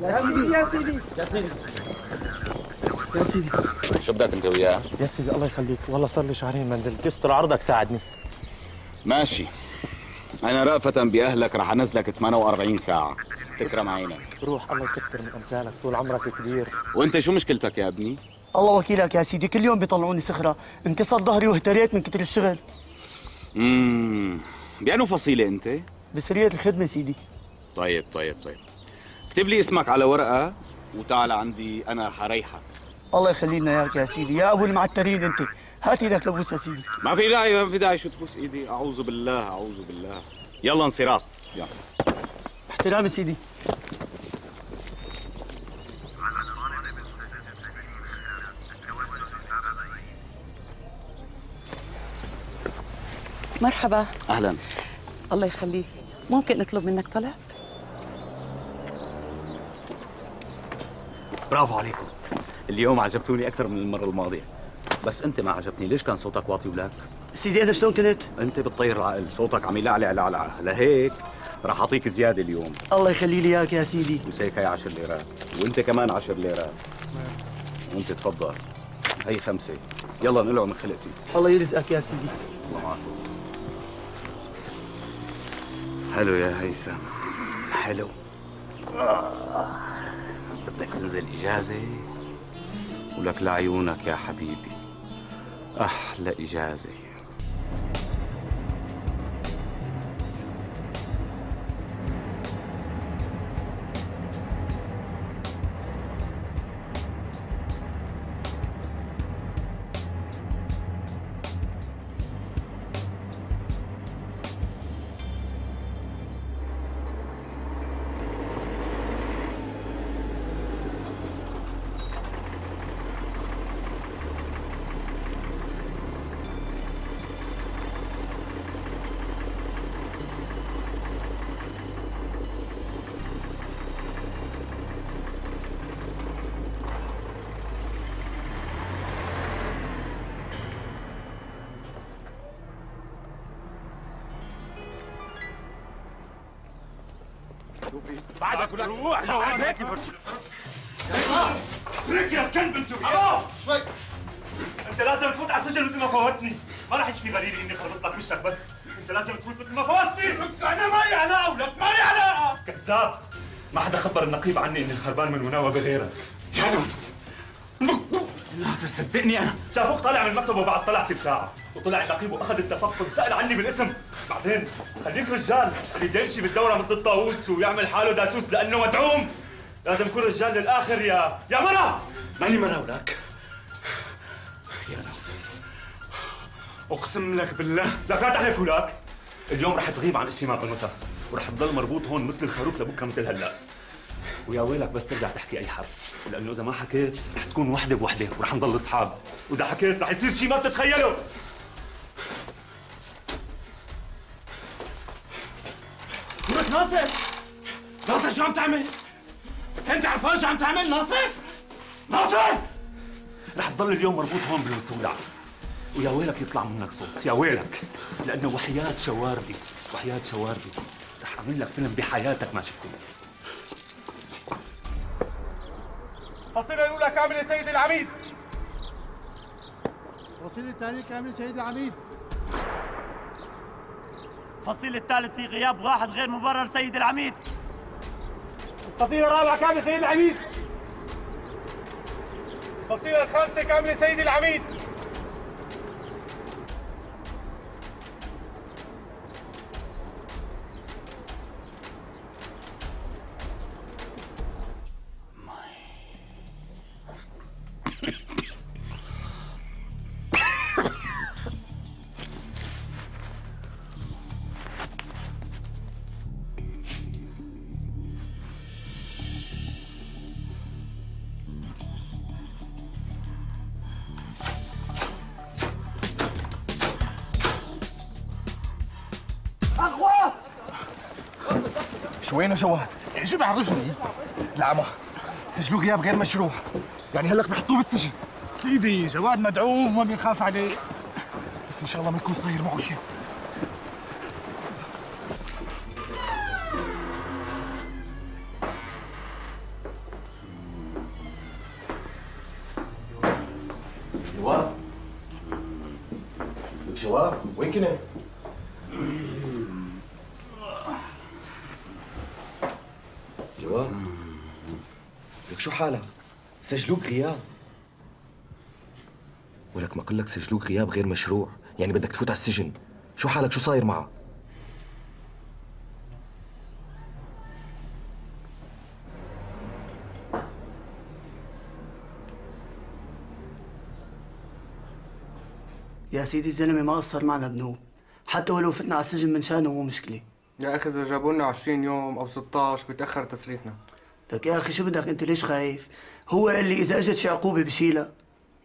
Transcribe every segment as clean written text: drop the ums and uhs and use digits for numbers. يا سيدي يا سيدي يا سيدي يا سيدي شو بدك انت وياه؟ يا سيدي الله يخليك، والله صار لي شهرين ما نزلت، يستر عرضك ساعدني. ماشي، أنا رأفة بأهلك رح أنزلك 48 ساعة، تكرم عينك. روح الله يكثر من أمثالك، طول عمرك كبير. وأنت شو مشكلتك يا ابني؟ الله وكيلك يا سيدي، كل يوم بيطلعوني صخرة، انكسر ظهري واهتريت من كتر الشغل. بأنو فصيلة أنت؟ بسرية الخدمة سيدي. طيب طيب طيب، اكتب لي اسمك على ورقة وتعال عندي، أنا رح أريحك. الله يخلي لنا إياك يا سيدي، يا أبو المعترين أنت. هات ايدك لبوس يا سيدي. ما في داعي ما في داعي، شو تبوس ايدي؟ اعوذ بالله اعوذ بالله. يلا انصراف، يلا احترامي سيدي. مرحبا. اهلا. الله يخليك، ممكن نطلب منك طلب؟ برافو عليكم، اليوم عجبتوني اكثر من المره الماضيه، بس انت ما عجبتني. ليش كان صوتك واطي ولاك؟ سيدي انا شلون كنت؟ انت بتطير العقل، صوتك عم يلعلع لعلعه، لهيك رح اعطيك زياده اليوم. الله يخلي لي اياك يا سيدي. وسيك هي 10 ليرات، وانت كمان 10 ليرات. وانت تفضل، هي 5، يلا نقلعوا من خلقتي. الله يرزقك يا سيدي. الله معك. حلو يا هيثم، حلو. بدك تنزل اجازه؟ ولك لعيونك يا حبيبي، أحلى إجازة. بعدك ولا روح جوال هيك اترك يا كلب. انت وياه شوي، انت لازم تفوت على السجن مثل ما فوتني، ما راح يشفي غليلي اني خربت لك وشك، بس انت لازم تفوت مثل ما فوتني. انا مالي علاقه ولك، مالي علاقه. كذاب، ما حدا خبر النقيب عني اني هربان من مناوبه غيرك يا ناصر. ناصر صدقني انا شافوك طالع من المكتب وبعد طلعتي بساعه، وطلع النقيب واخذ التفقد، سال عني بالاسم. بعدين خليك رجال اللي يمشي بالدوره مثل الطاووس ويعمل حاله داسوس لانه مدعوم، لازم يكون رجال للاخر. يا مرة. ماني مرة ولك يا ناصر، اقسم لك بالله. لك لا تحلف ولك، اليوم رح تغيب عن اشي ما بالمساء، ورح تضل مربوط هون مثل الخروف لبكره مثل هلا. ويا ويلك بس ترجع تحكي اي حرف، لانه اذا ما حكيت رح تكون وحده بوحده ورح نضل اصحاب، واذا حكيت رح يصير شيء ما بتتخيله. ولك ناصر، ناصر شو عم تعمل؟ انت عرفان شو عم تعمل ناصر؟ ناصر رح تضل اليوم مربوط هون بالمسولة، ويا ويلك يطلع منك صوت، يا ويلك، لانه وحياة شواردي وحياة شواردي رح اعمل لك فيلم بحياتك ما شفته. الفصيلة الأولى كاملة سيد العميد. الفصيلة الثانية كاملة سيد العميد. الفصيلة الثالثة غياب واحد غير مبرر سيد العميد. الفصيلة الرابعة كاملة سيد العميد. الفصيلة الخامسة كاملة سيد العميد. وينه جواد؟ شو بيعرفني؟ العمى سجنوه غياب غير مشروع، يعني هلأ بحطوه بالسجن. سيدي جواد مدعوم وما بيخاف عليه، بس إن شاء الله ما يكون صاير معه شيء. What? But you are waking it. جواد لك شو حالك؟ سجلوك غياب. ولك ما قلك سجلوك غياب غير مشروع، يعني بدك تفوت على السجن. شو حالك؟ شو صاير معك؟ يا سيدي الزلمه ما قصر معنا بنوب، حتى ولو فتنا على السجن من شانه مو مشكله. يا اخي اذا جابوا لنا 20 يوم او 16 بتاخر تسليحنا. لك يا اخي شو بدك انت؟ ليش خايف؟ هو قال لي اذا اجت شي عقوبه بشيلها.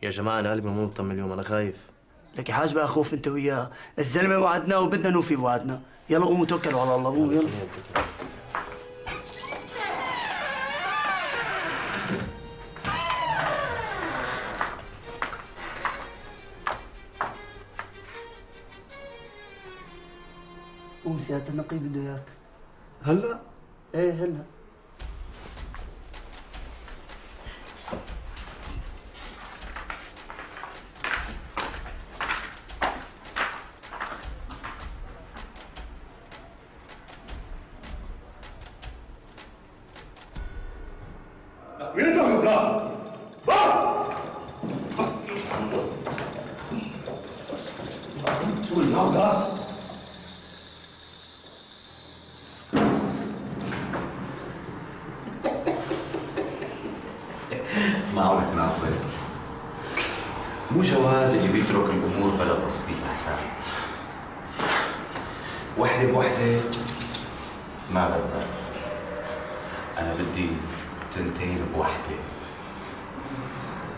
يا جماعه انا قلبي مو مطمن اليوم، انا خايف. لك يا حاج بقى خوف انت وياه، الزلمه وعدناه وبدنا نوفي بوعدنا. يلا قوموا توكلوا على الله، قوموا يلا. قوم سيادة النقيب بده اياك. هلا؟ ايه هلا. اسمعوا لك ناصر، مو جواد اللي بيترك الامور بلا تظبيط حساب، وحده بوحده ما بقدر. انا بدي تنتين بوحده،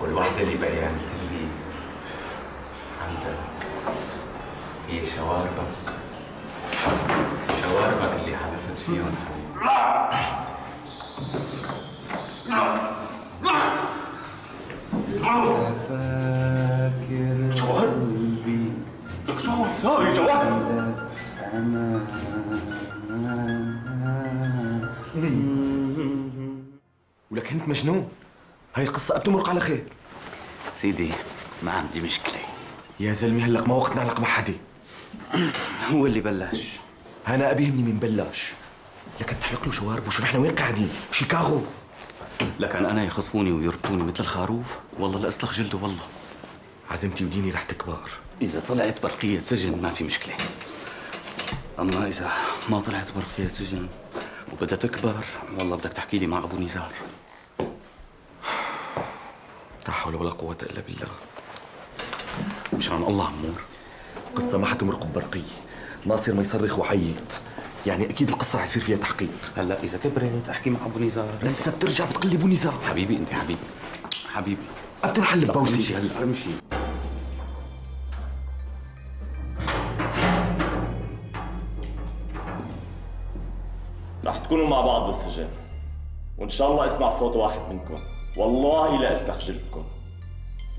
والوحده اللي بينت لي عندك هي شواربك، شواربك اللي حلفت فيهم فاكر. قلبي لك شو صار يا جواد؟ ولك انت مجنون، هاي القصة بتمرق على خير. سيدي ما عندي مشكلة. يا زلمي هلق ما وقت نعلق مع حدا. هو اللي بلش. أنا أبيهمني من بلش. لك تحلق له شوارب وشو نحن وين قاعدين؟ بشيكاغو. لكن انا يخطفوني ويربطوني مثل الخروف، والله لأسلخ جلده. والله عزمتي وديني رح تكبر. اذا طلعت برقيه سجن ما في مشكله، اما اذا ما طلعت برقيه سجن وبدها تكبر، والله بدك تحكي لي مع ابو نزار. لا حول ولا قوه الا بالله. مشان الله امور قصه ما حتمرق ببرقيه. ناصر ما يصرخ وحيت، يعني اكيد القصه رح يصير فيها تحقيق. هلا اذا كبرت احكي مع ابو نزار. لسه بترجع بتقلي ابو نزار؟ حبيبي انت، حبيبي حبيبي بتنحل ببوسي. هلا امشي. رح تكونوا مع بعض بالسجن، وان شاء الله اسمع صوت واحد منكم، والله لا استخجلتكم.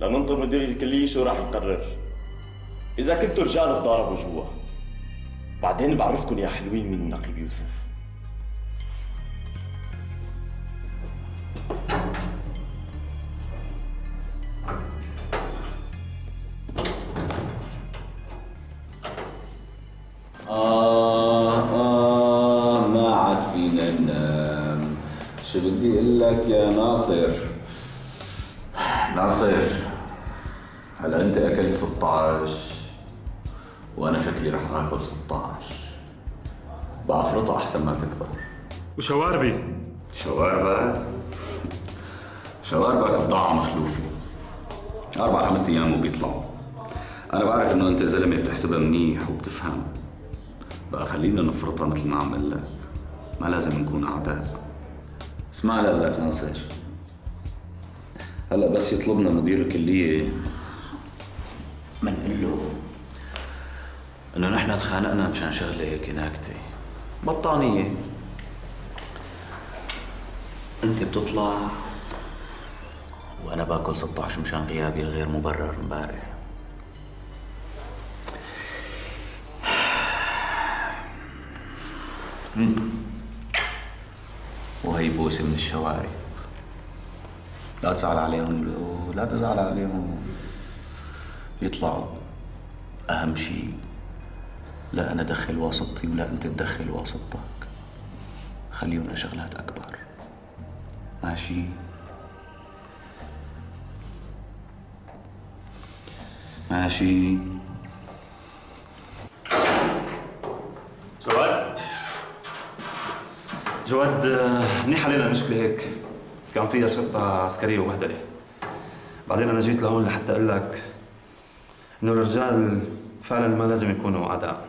لننطر مدير الكليه شو راح يقرر. اذا كنتوا رجال تضاربوا جوا، بعدين بعرفكم يا حلوين من النقيب يوسف. ما عاد فينا ننام. شو بدي اقول لك يا ناصر؟ ناصر هلا انت اكلت 16 وانا شكلي رح اكل 16. بافرطها احسن ما تكبر. وشواربي؟ شواربك؟ شواربك بضاعة مخلوفة، 4-5 ايام وبيطلعوا. انا بعرف انه انت زلمة بتحسبها منيح وبتفهم، بقى خلينا نفرطها مثل ما عم قول لك، ما لازم نكون اعداء. اسمع لك ناصر، هلا بس يطلبنا مدير الكلية منقول له انه نحن تخانقنا مشان شغله هيك ناكته بطانيه، انت بتطلع وانا باكل 16 مشان غيابي الغير مبرر امبارح. وهي بوسه من الشوارب. لا تزعل عليهم، لا تزعل عليهم، يطلعوا. أهم شيء لا أنا أدخل واسطتي ولا أنت تدخل واسطتك. خليهم لشغلات أكبر. ماشي؟ ماشي. جواد منيح علينا المشكلة هيك، كان فيها شرطة عسكرية ومهدلة. بعدين أنا جيت لهون لحتى أقول لك إنه الرجال فعلاً ما لازم يكونوا أعداء.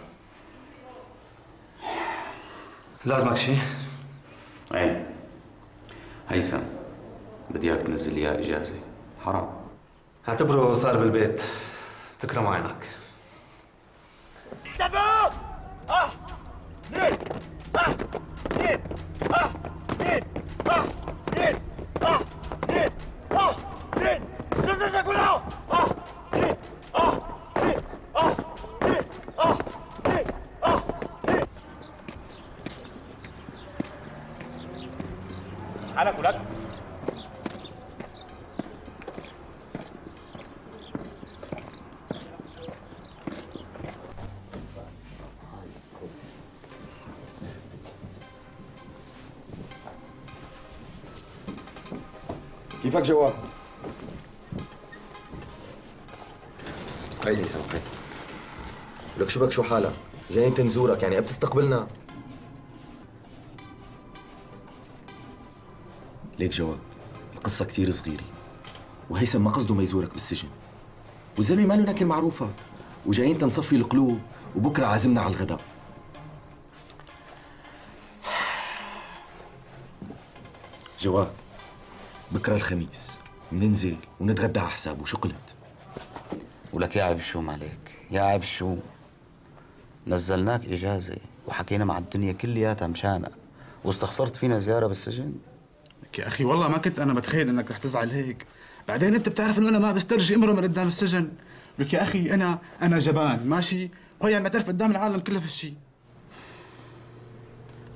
لازمك شيء؟ إيه هيثم، بدي إياك تنزل لي إياه إجازة، حرام. اعتبره صار بالبيت، تكرم عينك. شباب! نيل! نيل! نيل! نيل! نيل! نيل! شدتها كلها! نيل! نيل! نيل! نيل! نيل! حالك ولك؟ كيفك جواد؟ قيد هيثم قيد. لك شو بك شو حالك؟ جايين تنزورك يعني بتستقبلنا؟ ليك جواد، القصة كثير صغيرة. وهيثم ما قصده ما يزورك بالسجن. والزلمة ما له نكل معروفة، وجايين تنصفي القلوب، وبكره عازمنا على الغداء. جواد بكره الخميس بننزل ونتغدى على حسابه. شو قلت؟ ولك يا عيب شو مالك؟ يا عيب شو؟ نزلناك اجازه وحكينا مع الدنيا كلياتها مشانك واستخسرت فينا زياره بالسجن؟ لك يا اخي والله ما كنت انا بتخيل انك رح تزعل هيك، بعدين انت بتعرف انه انا ما بسترجي امرأة من قدام السجن. لك يا اخي انا جبان ماشي، وهي عم بعترف قدام العالم كله بهالشيء.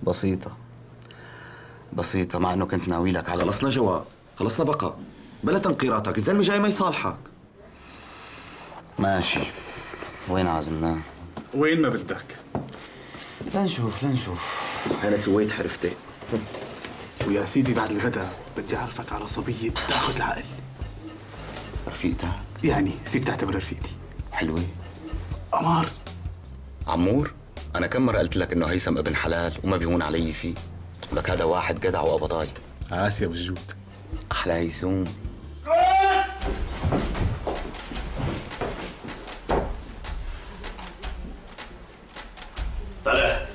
بسيطه بسيطه، مع انه كنت ناوي لك على خلصنا جواب، خلصنا بقى بلا تنقيراتك، الزلمه جاي ما يصالحك. ماشي، وين عازمناه؟ وين ما بدك. لنشوف لنشوف. انا سويت حرفتي. ويا سيدي بعد الغداء بدي اعرفك على صبيه بتاخذ العقل. رفيقتك؟ يعني فيك تعتبر رفيقتي. حلوه؟ قمر. عمور؟ انا كم مره قلت لك انه هيثم ابن حلال وما بيهون علي فيه، ولك هذا واحد جدع وقبضاي. عاش يا ابو الجود. أحلى هيثوم. طلع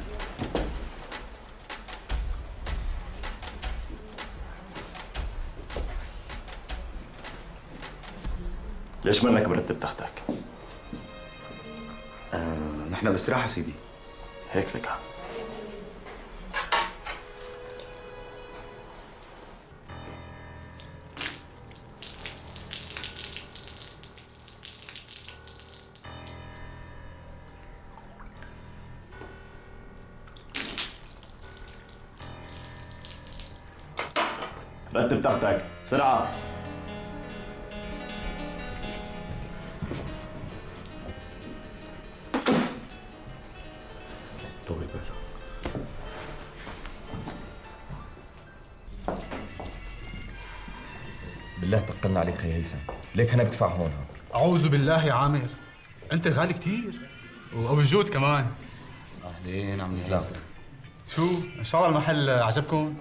ليش منك مرتب تختك؟ نحن باستراحة سيدي. هيك لك عم. رتب تختك بسرعة. طول بالك. بالله تقلنا عليك يا هيثم، ليك أنا بدفع هون. أعوذ بالله يا عامر، أنت غالي كثير وأبو الجود كمان. أهلين عم هيثم. شو؟ إن شاء الله المحل عجبكم؟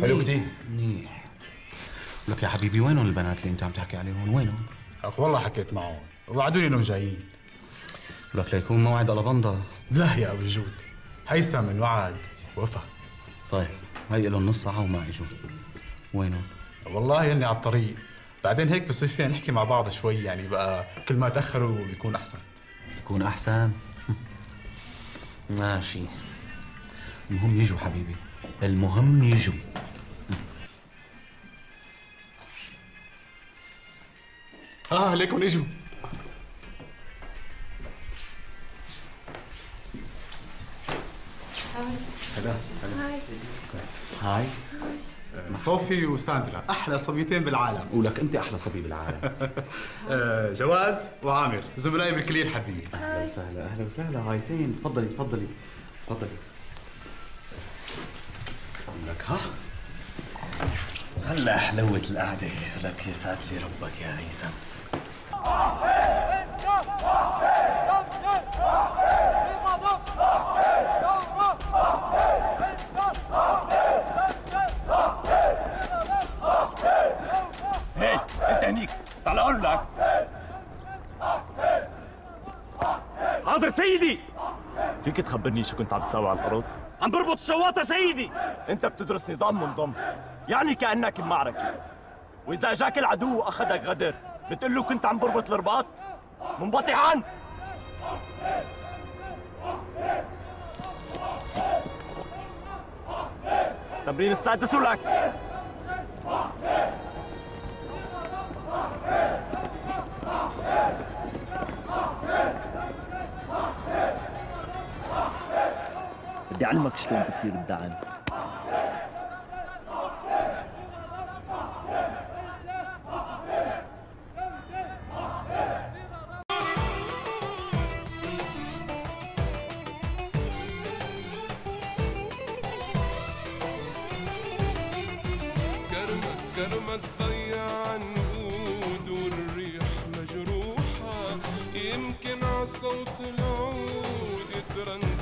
حلو كتير منيح. لك يا حبيبي وينهم البنات اللي انت عم تحكي عليهم؟ وينهم؟ لك والله حكيت معهم ووعدوني انهم جايين. لك ليكون موعد الافندا. لا يا ابو جود، هيثم انوعد وفى. طيب هي لهم نص ساعه وما اجوا. وينهم؟ والله هن على الطريق، بعدين هيك بصير فينا نحكي مع بعض شوي يعني، بقى كل ما تاخروا بيكون احسن. بيكون احسن. ماشي، المهم يجوا حبيبي، المهم يجوا. ليكن اجوا. هلا هلا. هاي هاي. صوفي وساندرا احلى صبيتين بالعالم. ولك انت احلى صبي بالعالم. جواد وعامر زملائي بالكليه الحربيه. اهلا وسهلا. اهلا وسهلا. هايتين. تفضلي تفضلي تفضلي. لك ها هلا حلوت القعده. لك يا ساتلي ربك يا عيسى. هي انت هنيك تعال اقول لك. حاضر سيدي. فيك تخبرني شو كنت عم تساوي على الارض؟ عم بربط الشواطه سيدي. انت بتدرس نظام منضم، يعني كانك بمعركه، واذا اجاك العدو واخذك غدر بتقول له كنت عم بربط الرباط؟ منبطحا. تمرين السادس ولك. بدي اعلمك شلون بصير الدعم. كرمك ضيع النود والريح مجروحة، يمكن عالصوت العود ترن.